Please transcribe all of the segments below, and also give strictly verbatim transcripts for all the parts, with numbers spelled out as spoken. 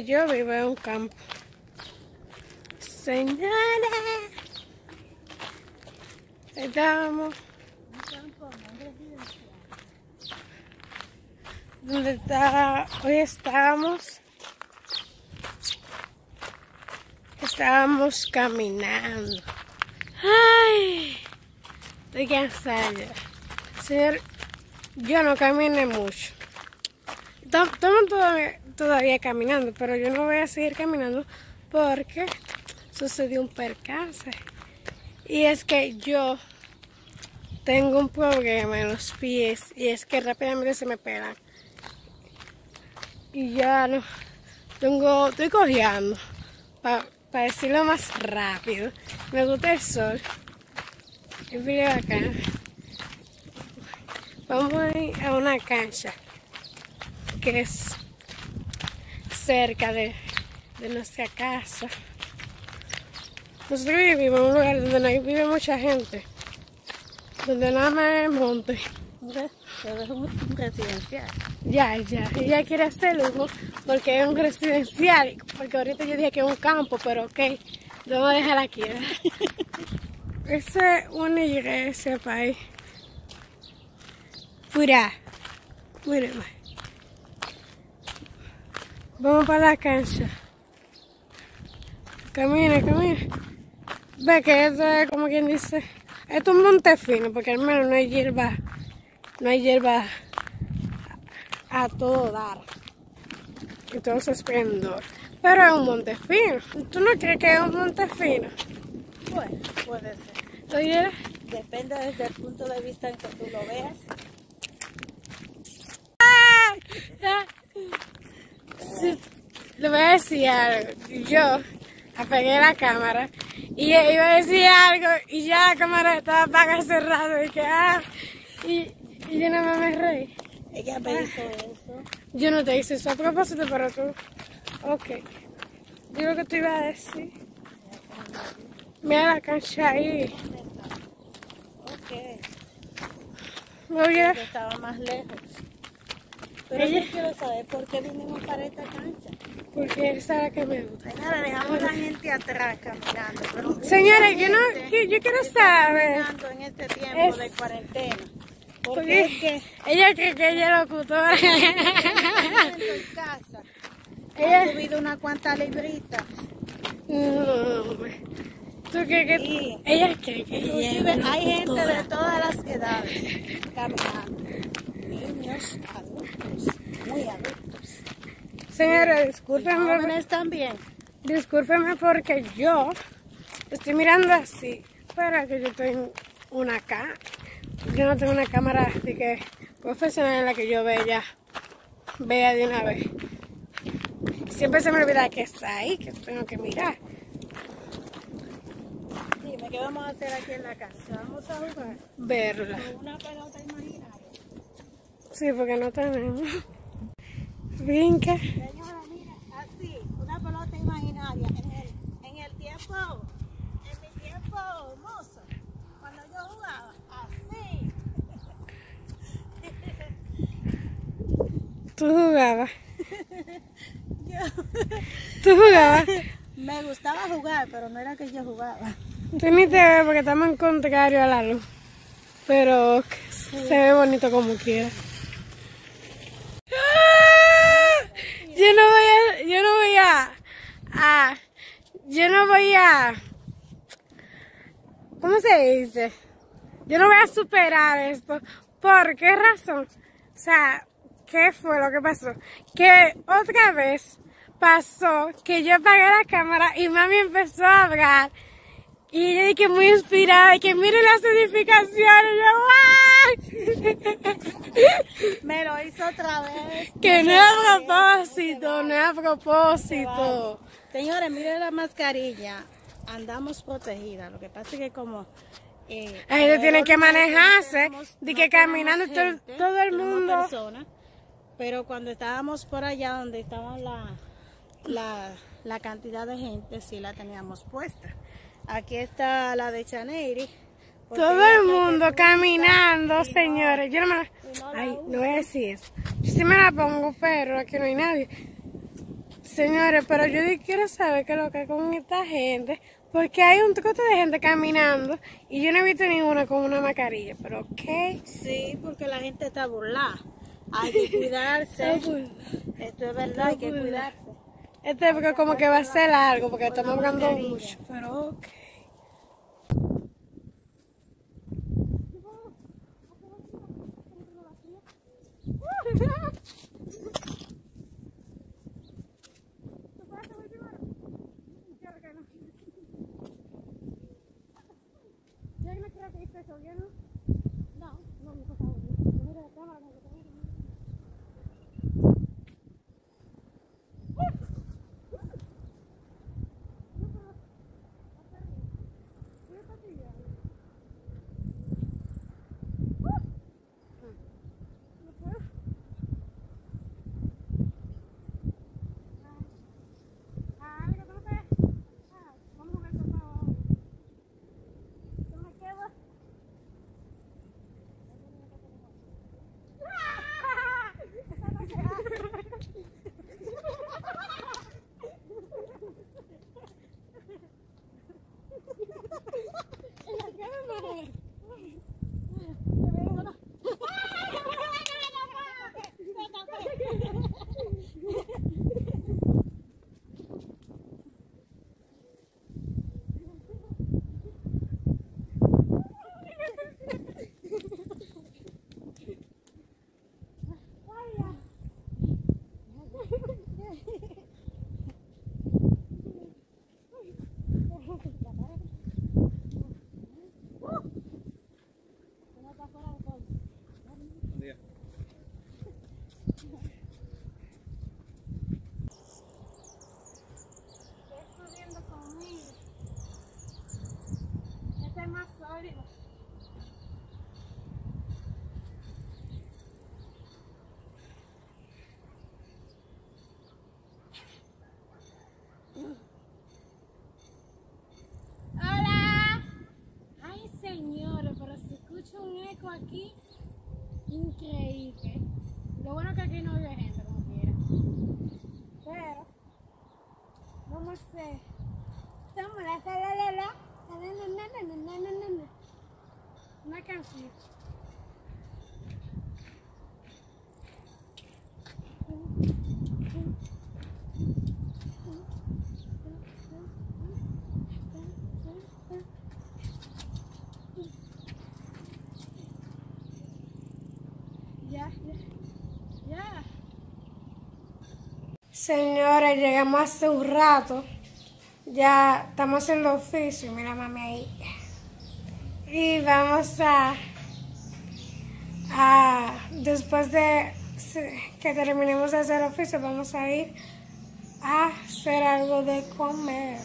donde yo vivo en un campo. Señora, estamos. Donde está, hoy estábamos, estábamos caminando. Ay, estoy cansada. Señor, yo no caminé mucho. Estamos todavía, todavía caminando, pero yo no voy a seguir caminando porque sucedió un percance. Y es que yo tengo un problema en los pies y es que rápidamente se me pelan. Y ya no, tengo, estoy cojeando, para pa decirlo más rápido. Me gusta el sol, es bien bacán. Vamos a ir a una cancha que es cerca de, de nuestra casa. Nosotros vivimos en un lugar donde no vive mucha gente, donde nada más es monte. Pero es un residencial. Ya, ya. Ella quiere hacerlo, ¿no? Porque es un residencial. Porque ahorita yo dije que es un campo, pero ok. Lo voy a dejar aquí. Esa es una iglesia, país. Pura. Pura. Vamos para la cancha. Camina, camina. Ve que esto es como quien dice. Esto es un monte fino, porque al menos no hay hierba. No hay hierba a todo dar y todo su esplendor, pero es un monte fino. ¿Tú no crees que es un monte fino? Bueno, puede ser. ¿Oye? Depende desde el punto de vista en que tú lo veas. ¡Ah! Sí, le voy a decir algo. Yo apagué la cámara y iba a decir algo y ya la cámara estaba apagada cerrada y que ah, y, y yo nada más me reí. Ella me hizo eso. Yo no te hice eso a propósito, pero tú. Ok. Digo que tú ibas a decir. Mira la cancha ahí. Ok. Muy bien. Yo estaba más lejos. Pero ella... yo quiero saber por qué vinimos para esta cancha. Porque él sabe que me gusta. Nada, dejamos a la gente atrás caminando. Pero señora, yo no. Yo quiero saber. Caminando en este tiempo es... de cuarentena. Porque, Porque es que ella cree que ella es locutora. En casa. Ella ha subido unas cuantas libritas. No, ¿tú crees que sí. Ella cree que ella es hay gente de todas las edades caminando. Niños, adultos, muy adultos. Señora, discúlpeme. Jóvenes también. Discúlpeme porque yo estoy mirando así, pero que yo tengo una cara. Yo no tengo una cámara así que profesional en la que yo vea, vea de una vez. Siempre se me olvida que está ahí, que tengo que mirar. Dime, ¿qué vamos a hacer aquí en la casa? ¿Vamos a jugar? Verla. Con una pelota imaginaria. Sí, porque no tenemos. Brinca. Señora, mira, así, una pelota imaginaria. En el, en el tiempo, en mi tiempo, mozo, cuando yo jugaba. ¿Tú jugabas? Yo... ¿Tú jugabas? Me gustaba jugar, pero no era que yo jugaba. Tú ni te ves porque estamos en contrario a la luz. Pero sí, se ve bonito como quiera. ¡Ah! Yo no voy a... Yo no voy a, a... Yo no voy a... ¿Cómo se dice? Yo no voy a superar esto. ¿Por qué razón? O sea... ¿Qué fue lo que pasó? Que otra vez pasó que yo apagué la cámara y mami empezó a hablar. Y ella dije muy inspirada, y que miren las edificaciones. Y yo, ¡ay! Me lo hizo otra vez. Que no a propósito, no a propósito. Señores, miren la mascarilla. Andamos protegidas. Lo que pasa es que como... Eh, la gente tiene que manejarse. De que caminando gente, todo, todo el mundo... Persona. Pero cuando estábamos por allá donde estaba la, la, la cantidad de gente, sí la teníamos puesta. Aquí está la de Chaneirys. Todo el mundo caminando, señores. Yo no me la... Ay, no voy a decir eso. Yo sí me la pongo, pero aquí no hay nadie. Señores, pero yo quiero saber qué es lo que hay con esta gente, porque hay un trote de gente caminando y yo no he visto ninguna con una mascarilla, pero ¿qué? Sí, porque la gente está burlada. Hay que cuidarse. Esto es verdad, hay que cuidarse. Este es porque como que va a ser largo, porque estamos hablando mucho, pero ok. Aquí, increíble. Lo bueno es que aquí no vive gente como quiera, pero vamos a ver. Estamos la la la la una canción. Señores, llegamos hace un rato. Ya estamos haciendo oficio. Mira, mami, ahí. Y vamos a, a... Después de que terminemos de hacer oficio, vamos a ir a hacer algo de comer.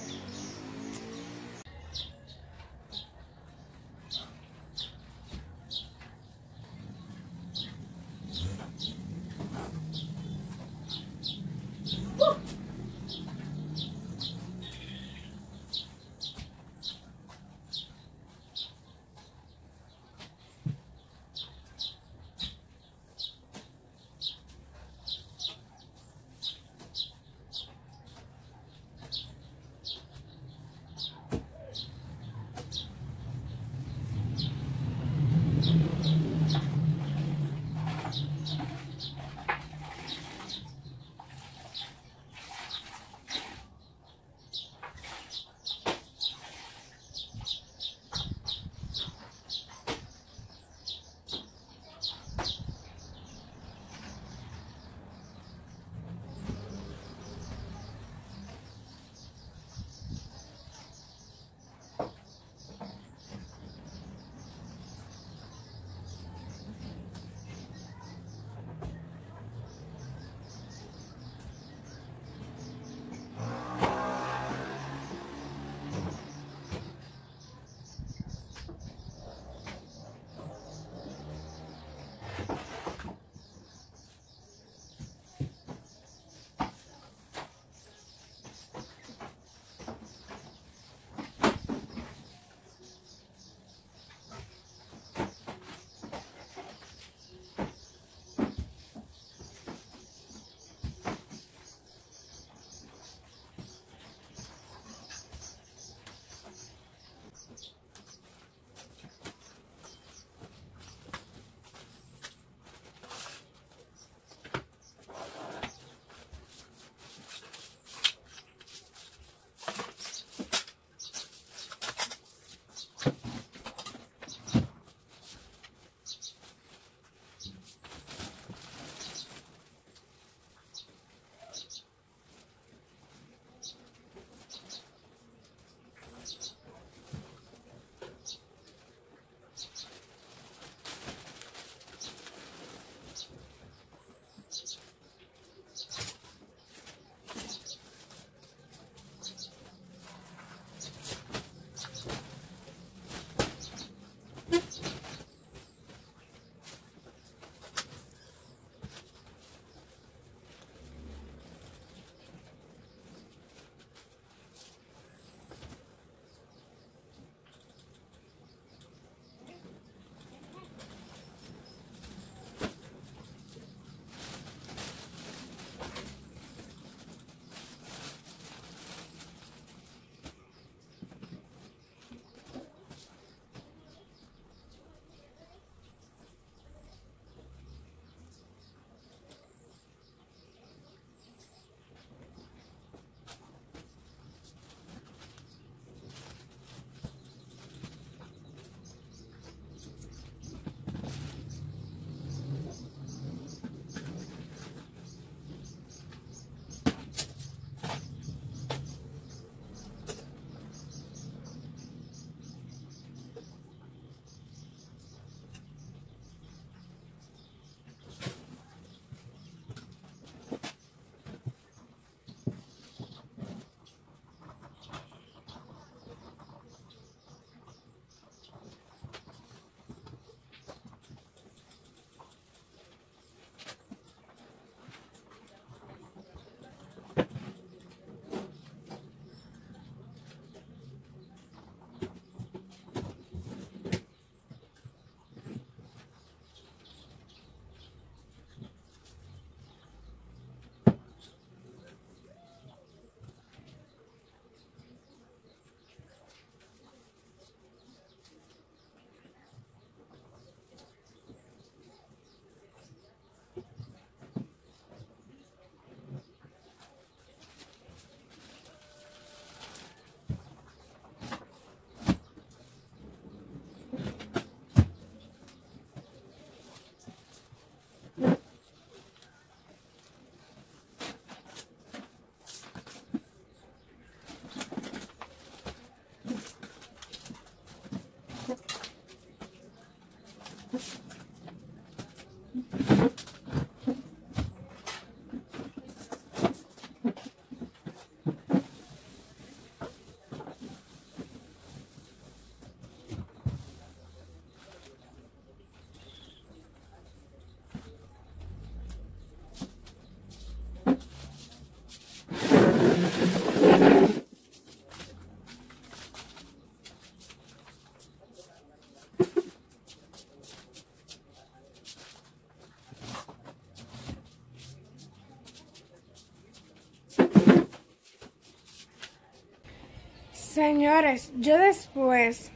Señores, yo después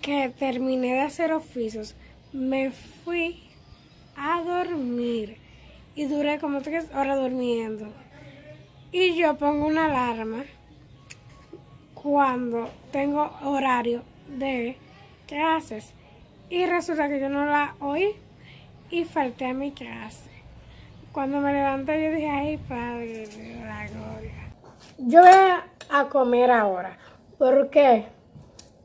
que terminé de hacer oficios, me fui a dormir y duré como tres horas durmiendo. Y yo pongo una alarma cuando tengo horario de clases. Y resulta que yo no la oí y falté a mi clase. Cuando me levanté yo dije, ay padre, la gloria. Yo voy a comer ahora, porque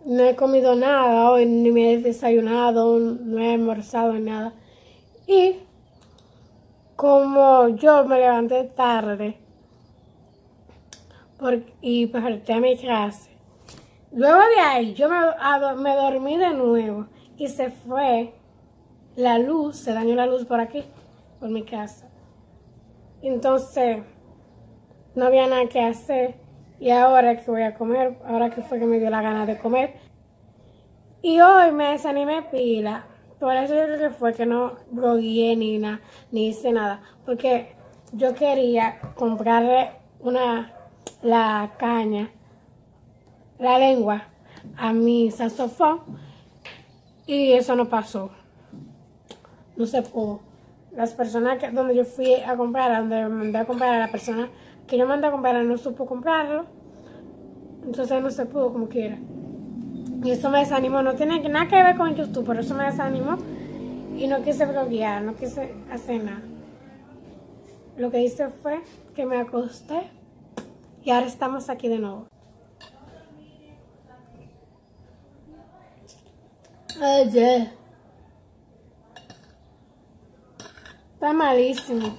no he comido nada hoy, ni me he desayunado, no he almorzado, nada. Y como yo me levanté tarde porque, y falté a mi clase, luego de ahí yo me, a, me dormí de nuevo y se fue la luz, se dañó la luz por aquí, por mi casa. Entonces no había nada que hacer. Y ahora que voy a comer, ahora que fue que me dio la gana de comer. Y hoy me desanimé pila. Por eso yo creo que fue que no blogueé ni nada, ni hice nada. Porque yo quería comprarle una, la caña, la lengua, a mi saxofón. Y eso no pasó. No se pudo. Las personas que, donde yo fui a comprar, donde mandé a comprar a la persona que yo mandé a comprar, no supo comprarlo, entonces no se pudo como quiera. Y eso me desanimó, no tiene nada que ver con YouTube, pero eso me desanimó y no quise bloguear, no quise hacer nada. Lo que hice fue que me acosté y ahora estamos aquí de nuevo. Oye, está malísimo.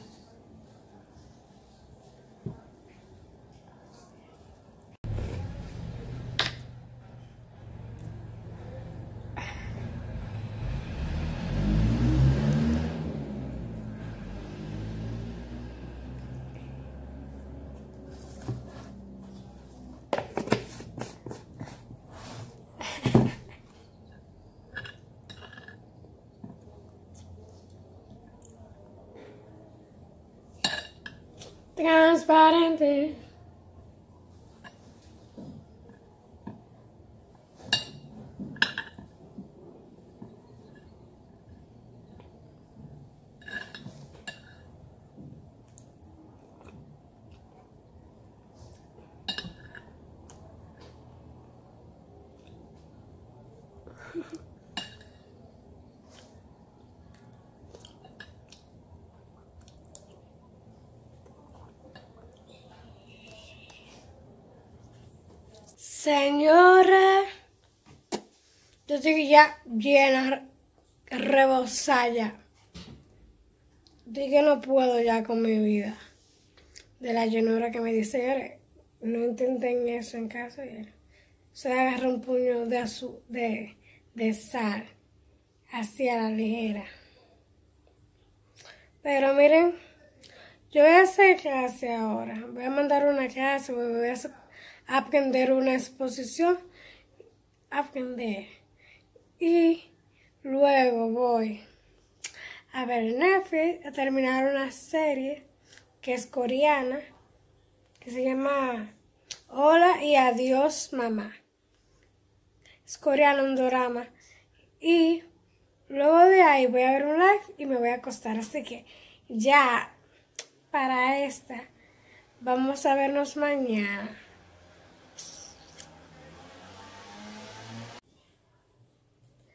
Transparente. Señora, yo estoy ya llena, rebosada. Estoy que no puedo ya con mi vida. De la llenura que me dice, no intenten eso en casa. Se agarra un puño de, azu de, de sal, así a la ligera. Pero miren, yo voy a hacer clase ahora. Voy a mandar una clase, voy a hacer aprender una exposición, aprender, y luego voy a ver Netflix, a terminar una serie que es coreana, que se llama Hola y Adiós Mamá, es coreana, un drama, y luego de ahí voy a ver un live y me voy a acostar, así que ya para esta vamos a vernos mañana.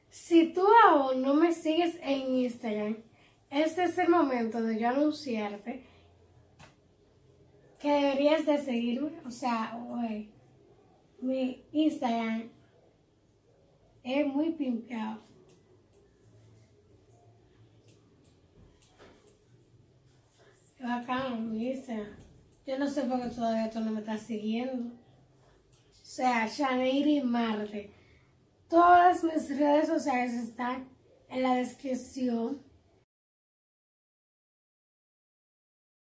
Si tú aún no me sigues en Instagram, este es el momento de yo anunciarte que deberías de seguirme. O sea, hoy, mi Instagram es muy pimpeado. Acá, Luisa. Yo no sé por qué todavía esto no me está siguiendo. O sea, Chaneirys Marte. Todas mis redes sociales están en la descripción.